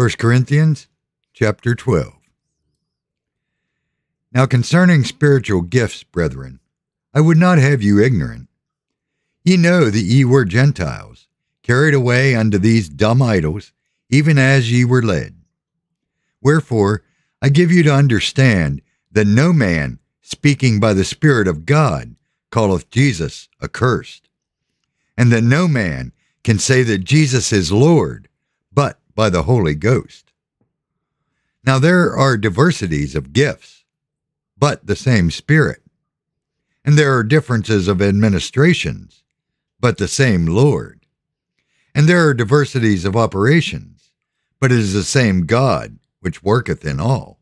1 Corinthians chapter 12. Now concerning spiritual gifts, brethren, I would not have you ignorant. Ye know that ye were Gentiles, carried away unto these dumb idols, even as ye were led. Wherefore, I give you to understand that no man, speaking by the Spirit of God, calleth Jesus accursed, and that no man can say that Jesus is Lord, but by the Holy Ghost. Now there are diversities of gifts, but the same Spirit. And there are differences of administrations, but the same Lord. And there are diversities of operations, but it is the same God which worketh in all.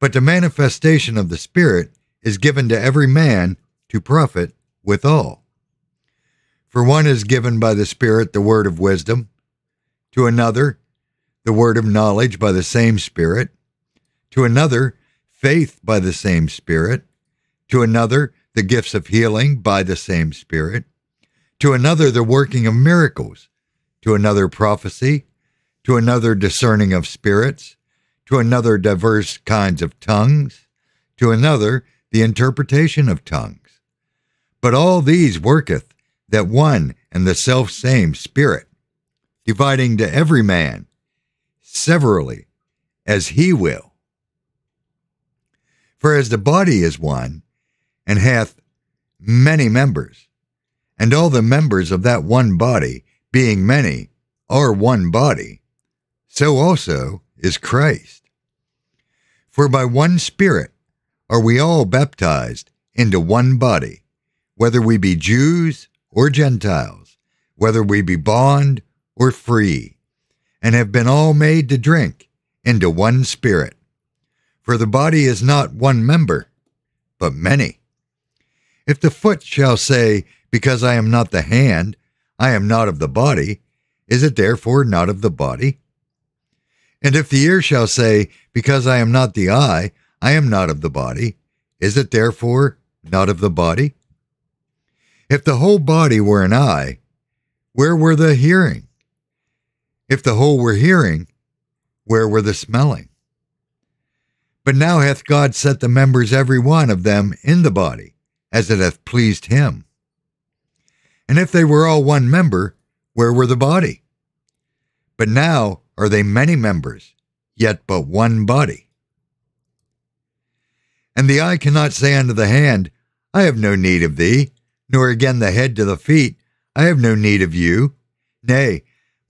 But the manifestation of the Spirit is given to every man to profit withal. For one is given by the Spirit the word of wisdom, to another the word of knowledge by the same Spirit, to another faith by the same Spirit, to another the gifts of healing by the same Spirit, to another the working of miracles, to another prophecy, to another discerning of spirits, to another diverse kinds of tongues, to another the interpretation of tongues. But all these worketh that one and the selfsame Spirit, dividing to every man severally as he will. For as the body is one, and hath many members, and all the members of that one body, being many, are one body, so also is Christ. For by one Spirit are we all baptized into one body, whether we be Jews or Gentiles, whether we be bond or free, and have been all made to drink into one Spirit. For the body is not one member, but many. If the foot shall say, because I am not the hand, I am not of the body, is it therefore not of the body? And if the ear shall say, because I am not the eye, I am not of the body, is it therefore not of the body? If the whole body were an eye, where were the hearing? If the whole were hearing, where were the smelling? But now hath God set the members every one of them in the body, as it hath pleased him. And if they were all one member, where were the body? But now are they many members, yet but one body. And the eye cannot say unto the hand, I have no need of thee, nor again the head to the feet, I have no need of you. Nay,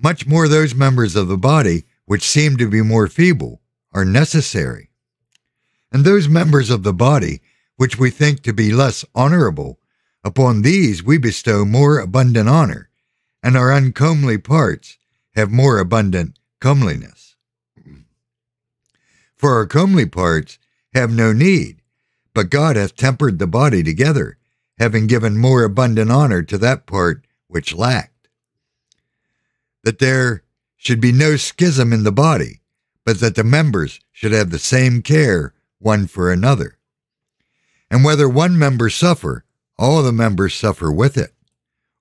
much more those members of the body which seem to be more feeble are necessary. And those members of the body which we think to be less honorable, upon these we bestow more abundant honor, and our uncomely parts have more abundant comeliness. For our comely parts have no need, but God hath tempered the body together, having given more abundant honor to that part which lacked, that there should be no schism in the body, but that the members should have the same care one for another. And whether one member suffer, all the members suffer with it.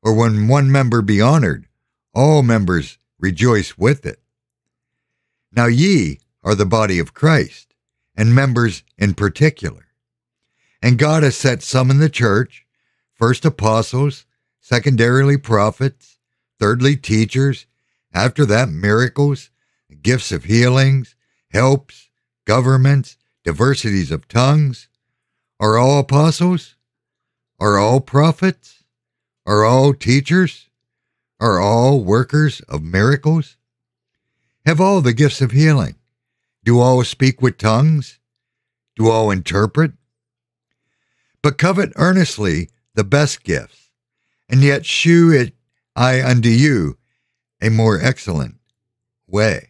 Or when one member be honored, all members rejoice with it. Now ye are the body of Christ, and members in particular. And God has set some in the church, first apostles, secondarily prophets, thirdly teachers, after that miracles, gifts of healings, helps, governments, diversities of tongues. Are all apostles? Are all prophets? Are all teachers? Are all workers of miracles? Have all the gifts of healing? Do all speak with tongues? Do all interpret? But covet earnestly the best gifts, and yet shew it I unto you a more excellent way.